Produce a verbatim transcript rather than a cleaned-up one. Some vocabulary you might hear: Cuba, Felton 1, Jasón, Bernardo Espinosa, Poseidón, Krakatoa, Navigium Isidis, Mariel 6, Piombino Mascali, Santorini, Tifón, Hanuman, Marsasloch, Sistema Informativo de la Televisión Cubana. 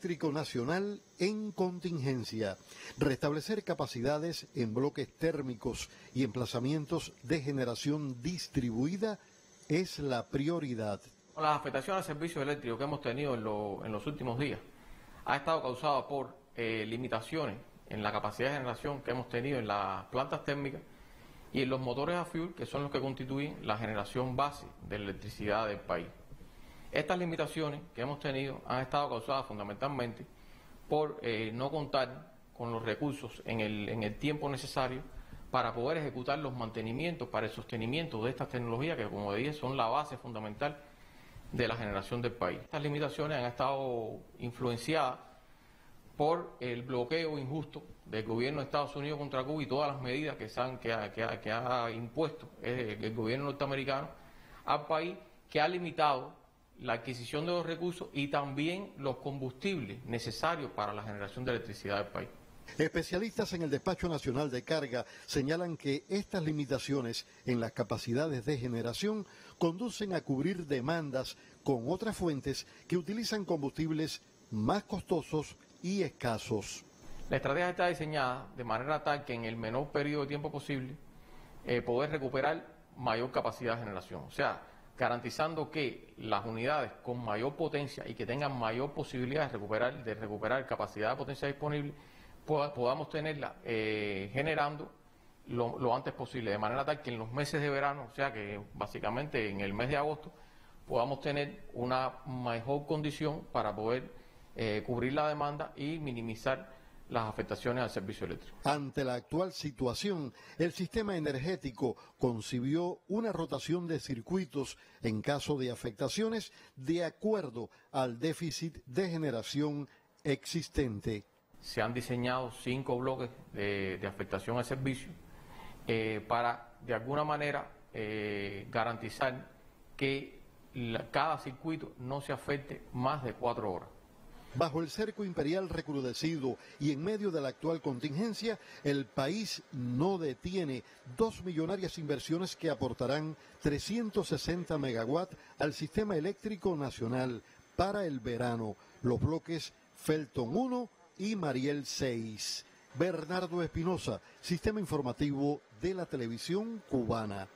Eléctrico Nacional en contingencia, restablecer capacidades en bloques térmicos y emplazamientos de generación distribuida es la prioridad. Las afectaciones al servicio eléctrico que hemos tenido en, lo, en los últimos días ha estado causada por eh, limitaciones en la capacidad de generación que hemos tenido en las plantas térmicas y en los motores a fuel, que son los que constituyen la generación base de la electricidad del país. Estas limitaciones que hemos tenido han estado causadas fundamentalmente por eh, no contar con los recursos en el, en el tiempo necesario para poder ejecutar los mantenimientos para el sostenimiento de estas tecnologías que, como dije, son la base fundamental de la generación del país. Estas limitaciones han estado influenciadas por el bloqueo injusto del gobierno de Estados Unidos contra Cuba y todas las medidas que, se han, que, ha, que, ha, que ha impuesto el, el gobierno norteamericano al país, que ha limitado la adquisición de los recursos y también los combustibles necesarios para la generación de electricidad del país. Especialistas en el Despacho Nacional de Carga señalan que estas limitaciones en las capacidades de generación conducen a cubrir demandas con otras fuentes que utilizan combustibles más costosos y escasos. La estrategia está diseñada de manera tal que en el menor periodo de tiempo posible eh, poder recuperar mayor capacidad de generación, o sea, garantizando que las unidades con mayor potencia y que tengan mayor posibilidad de recuperar, de recuperar capacidad de potencia disponible, pod podamos tenerla eh, generando lo, lo antes posible, de manera tal que en los meses de verano, o sea que básicamente en el mes de agosto, podamos tener una mejor condición para poder eh, cubrir la demanda y minimizar las afectaciones al servicio eléctrico. Ante la actual situación, el sistema energético concibió una rotación de circuitos en caso de afectaciones de acuerdo al déficit de generación existente. Se han diseñado cinco bloques de, de afectación al servicio eh, para, de alguna manera, eh, garantizar que la, cada circuito no se afecte más de cuatro horas. Bajo el cerco imperial recrudecido y en medio de la actual contingencia, el país no detiene dos millonarias inversiones que aportarán trescientos sesenta megawatts al sistema eléctrico nacional para el verano, los bloques Felton uno y Mariel seis. Bernardo Espinosa, Sistema Informativo de la Televisión Cubana.